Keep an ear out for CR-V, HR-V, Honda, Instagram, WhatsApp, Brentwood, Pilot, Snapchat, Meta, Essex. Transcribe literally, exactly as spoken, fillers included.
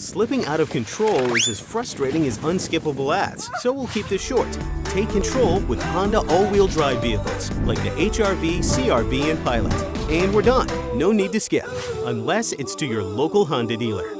Slipping out of control is as frustrating as unskippable ads, so we'll keep this short. Take control with Honda all-wheel drive vehicles like the H R V, C R V, and Pilot. And we're done. No need to skip, unless it's to your local Honda dealer.